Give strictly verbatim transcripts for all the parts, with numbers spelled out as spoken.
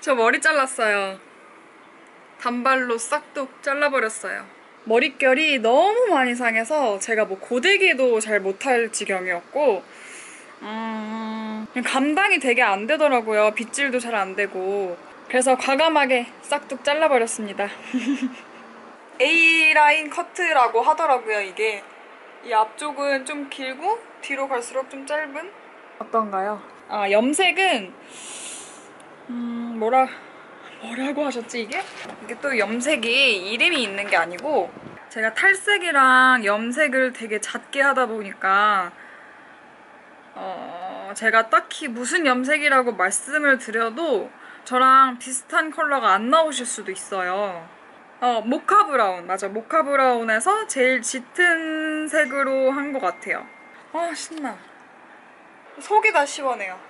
저 머리 잘랐어요. 단발로 싹둑 잘라버렸어요. 머릿결이 너무 많이 상해서 제가 뭐 고데기도 잘 못할 지경이었고 음... 감당이 되게 안 되더라고요. 빗질도 잘 안 되고. 그래서 과감하게 싹둑 잘라버렸습니다. 에이 라인 커트라고 하더라고요. 이게 이 앞쪽은 좀 길고 뒤로 갈수록 좀 짧은? 어떤가요? 아, 염색은 음... 뭐라... 뭐라고 하셨지 이게? 이게 또 염색이 이름이 있는 게 아니고 제가 탈색이랑 염색을 되게 잦게 하다 보니까 어... 제가 딱히 무슨 염색이라고 말씀을 드려도 저랑 비슷한 컬러가 안 나오실 수도 있어요. 어, 모카 브라운. 맞아, 모카 브라운에서 제일 짙은 색으로 한 것 같아요. 아, 신나. 속이 다 시원해요.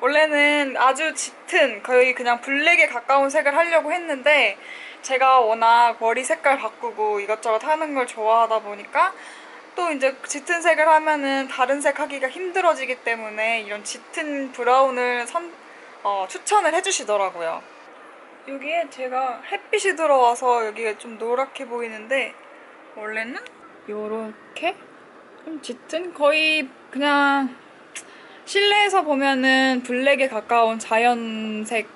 원래는 아주 짙은, 거의 그냥 블랙에 가까운 색을 하려고 했는데 제가 워낙 머리 색깔 바꾸고 이것저것 하는 걸 좋아하다 보니까 또 이제 짙은 색을 하면은 다른 색 하기가 힘들어지기 때문에 이런 짙은 브라운을 선, 어, 추천을 해주시더라고요. 여기에 제가 햇빛이 들어와서 여기가 좀 노랗게 보이는데 원래는 요렇게 좀 짙은? 거의 그냥 실내에서 보면은 블랙에 가까운 자연색처럼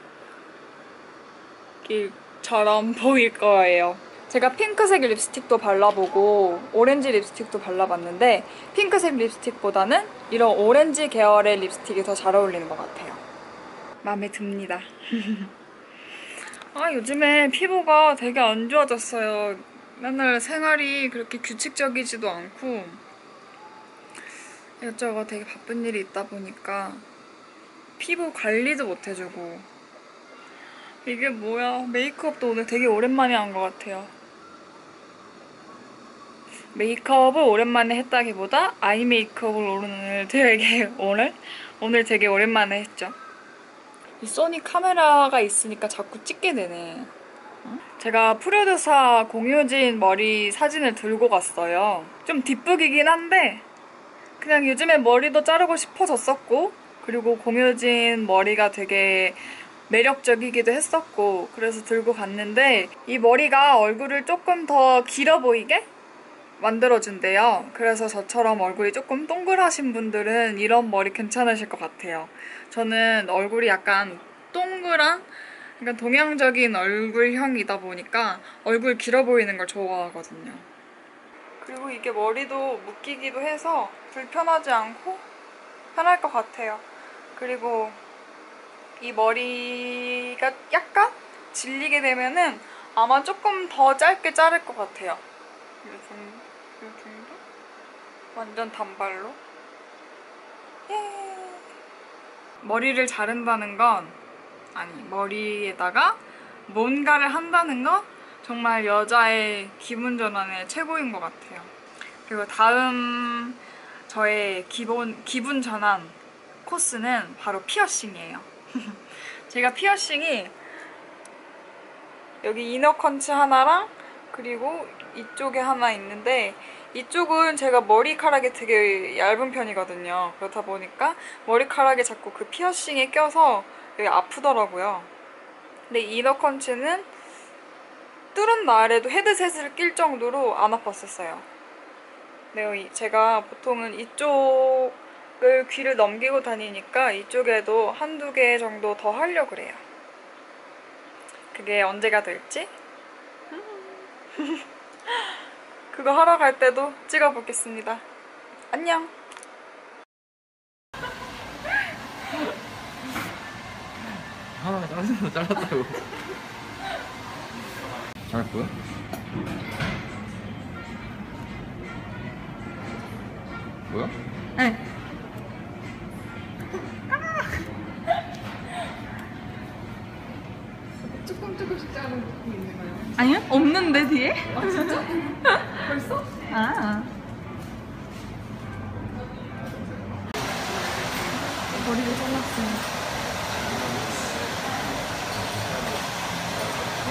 보일 거예요. 제가 핑크색 립스틱도 발라보고 오렌지 립스틱도 발라봤는데 핑크색 립스틱보다는 이런 오렌지 계열의 립스틱이 더 잘 어울리는 것 같아요. 마음에 듭니다. 아, 요즘에 피부가 되게 안 좋아졌어요. 맨날 생활이 그렇게 규칙적이지도 않고 이것저것 되게 바쁜 일이 있다 보니까 피부 관리도 못 해주고 이게 뭐야. 메이크업도 오늘 되게 오랜만에 한 것 같아요. 메이크업을 오랜만에 했다기보다 아이 메이크업을 오늘 되게 오늘? 오늘 되게 오랜만에 했죠. 이 소니 카메라가 있으니까 자꾸 찍게 되네. 제가 프로듀서 공효진 머리 사진을 들고 갔어요. 좀 뒷북이긴 한데 그냥 요즘에 머리도 자르고 싶어졌었고 그리고 공효진 머리가 되게 매력적이기도 했었고 그래서 들고 갔는데 이 머리가 얼굴을 조금 더 길어 보이게 만들어준대요. 그래서 저처럼 얼굴이 조금 동그라신 분들은 이런 머리 괜찮으실 것 같아요. 저는 얼굴이 약간 동그란, 약간 동양적인 얼굴형이다 보니까 얼굴 길어 보이는 걸 좋아하거든요. 그리고 이게 머리도 묶이기도 해서 불편하지 않고 편할 것 같아요. 그리고 이 머리가 약간 질리게 되면은 아마 조금 더 짧게 자를 것 같아요. 이 정도? 이 정도? 완전 단발로? 예. 머리를 자른다는 건 아니 머리에다가 뭔가를 한다는 건 정말 여자의 기분 전환의 최고인 것 같아요. 그리고 다음 저의 기본, 기분 전환 코스는 바로 피어싱이에요. 제가 피어싱이 여기 이너컨치 하나랑 그리고 이쪽에 하나 있는데 이쪽은 제가 머리카락이 되게 얇은 편이거든요. 그렇다 보니까 머리카락이 자꾸 그 피어싱에 껴서 여기 아프더라고요. 근데 이너컨치는 뚫은 날에도 헤드셋을 낄 정도로 안 아팠었어요. 근데 제가 보통은 이쪽을 귀를 넘기고 다니니까 이쪽에도 한두 개 정도 더 하려고 그래요. 그게 언제가 될지? 그거 하러 갈 때도 찍어보겠습니다. 안녕. 하나 잘랐어, 잘랐다고. 잘 보여? 뭐야? 네. 조금 조금씩 자르는 느낌이 있는가요? 아니요? 없는데 뒤에? 아 진짜? 벌써? 아 머리도 잘랐어요.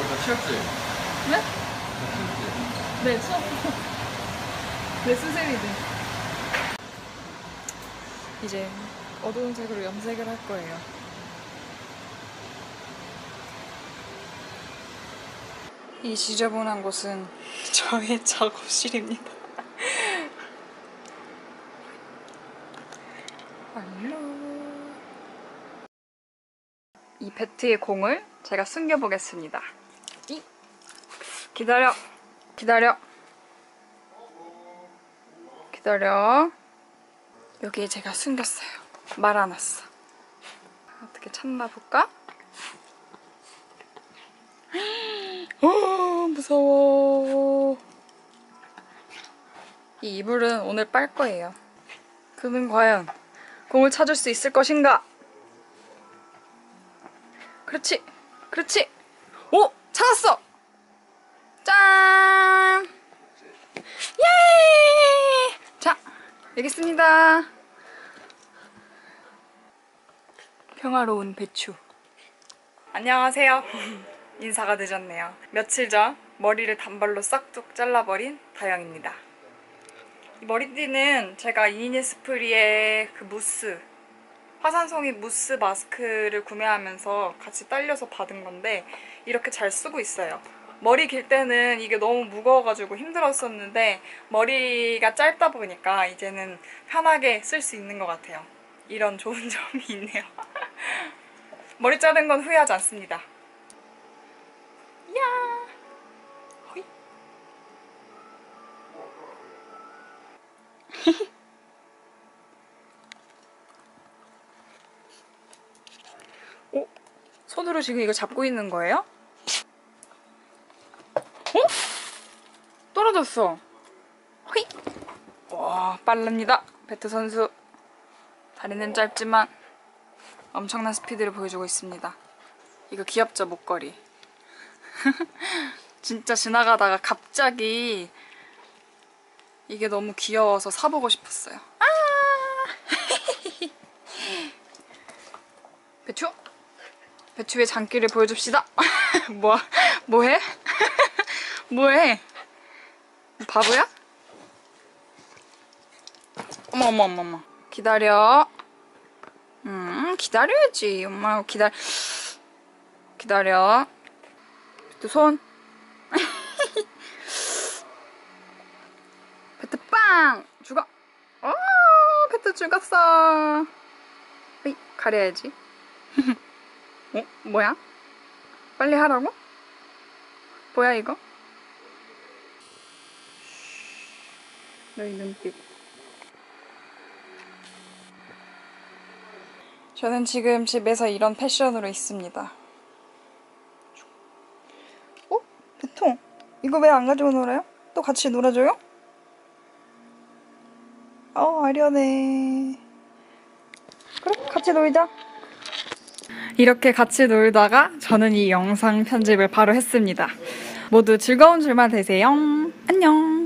너 치웠지? 네? 너 치웠지? 네 치웠어요. 내 수세미들 이제 어두운 색으로 염색을 할 거예요. 이 지저분한 곳은 저의 작업실입니다. 안녕. 이 배트의 공을 제가 숨겨보겠습니다. 기다려, 기다려, 기다려. 여기에 제가 숨겼어요. 말아놨어. 어떻게 찾나 볼까? 오, 무서워. 이 이불은 오늘 빨 거예요. 그는 과연 공을 찾을 수 있을 것인가? 그렇지, 그렇지. 오, 찾았어. 짠! 예! 자, 여기 있습니다. 평화로운 배추. 안녕하세요. 인사가 늦었네요. 며칠 전 머리를 단발로 싹둑 잘라버린 다영입니다. 이 머리띠는 제가 이니스프리의 그 무스, 화산송이 무스 마스크를 구매하면서 같이 딸려서 받은 건데 이렇게 잘 쓰고 있어요. 머리 길 때는 이게 너무 무거워가지고 힘들었었는데 머리가 짧다 보니까 이제는 편하게 쓸 수 있는 것 같아요. 이런 좋은 점이 있네요. 머리 자른 건 후회하지 않습니다. 이야! 호이. 오? 손으로 지금 이거 잡고 있는 거예요? 떨어졌어. 호잇! 와, 빠릅니다. 배트 선수. 다리는 짧지만 엄청난 스피드를 보여주고 있습니다. 이거 귀엽죠, 목걸이. 진짜 지나가다가 갑자기 이게 너무 귀여워서 사보고 싶었어요. 아! 배추? 배추의 장기를 보여줍시다. 뭐, 뭐해? 뭐해? 바보야? 어머 어머 어머 어머. 기다려. 음, 기다려야지. 엄마 기다려. 기다려. 또 손. 배트 빵! 죽어. 어, 배트 죽었어. 에이, 가려야지. 어? 뭐야? 빨리 하라고? 뭐야 이거? 너희 눈빛. 저는 지금 집에서 이런 패션으로 있습니다. 어? 배통 이거 왜 안 가지고 놀아요? 또 같이 놀아줘요? 어, 아련해. 그래, 같이 놀자. 이렇게 같이 놀다가 저는 이 영상 편집을 바로 했습니다. 모두 즐거운 주말 되세요. 안녕.